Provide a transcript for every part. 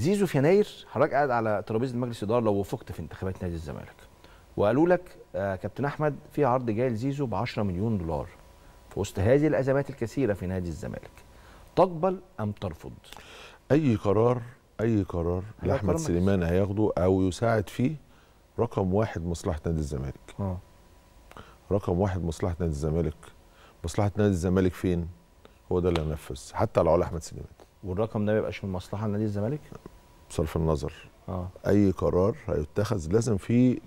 زيزو في يناير حضرتك قاعد على ترابيزه مجلس الاداره لو وفقت في انتخابات نادي الزمالك وقالوا لك كابتن احمد في عرض جاي لزيزو ب 10 مليون دولار في وسط هذه الازمات الكثيره في نادي الزمالك، تقبل ام ترفض؟ اي قرار لاحمد سليمان هياخده او يساعد فيه، رقم واحد مصلحه نادي الزمالك. رقم واحد مصلحه نادي الزمالك. مصلحه نادي الزمالك فين؟ هو ده اللي هنفذ حتى لو على احمد سليمان. والرقم ده ما يبقاش من مصلحه لنادي الزمالك؟ بصرف النظر. اي قرار هيتخذ لازم فيه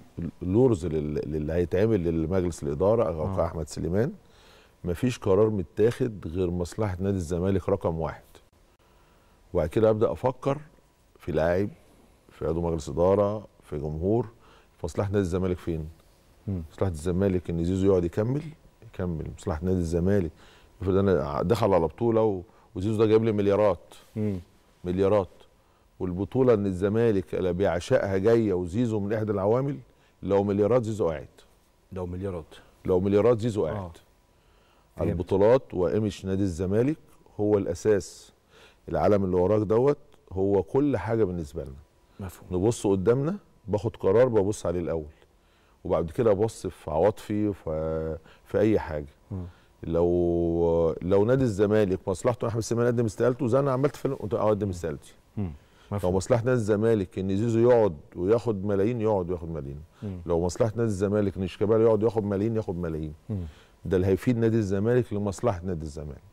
لورز اللي هيتعمل لمجلس الاداره او احمد سليمان. مفيش قرار متاخد غير مصلحه نادي الزمالك رقم واحد. وبعد كده ابدا افكر في لاعب، في عضو مجلس اداره، في جمهور. مصلحه نادي الزمالك فين؟ مصلحه الزمالك ان زيزو يقعد يكمل. مصلحه نادي الزمالك افرض انا دخل على بطوله وزيزو ده جايب لي مليارات والبطوله ان الزمالك اللي بيعشقها جايه وزيزو من احدى العوامل. لو مليارات زيزو قاعد على البطولات وإيمج نادي الزمالك هو الاساس. العالم اللي وراك دوت هو كل حاجه بالنسبه لنا. مفهوم. نبص قدامنا، باخد قرار ببص عليه الاول وبعد كده ابص في عواطفي في اي حاجه. لو نادي الزمالك مصلحته احمد سليمان قدم استقالته زي انا عملت فيلم اقدم استقالتي. لو مصلحه نادي الزمالك ان زيزو يقعد وياخد ملايين يقعد وياخد ملايين. لو مصلحه نادي الزمالك ان شيكيبالي يقعد وياخد ملايين ياخد ملايين. ده اللي هيفيد نادي الزمالك لمصلحه نادي الزمالك.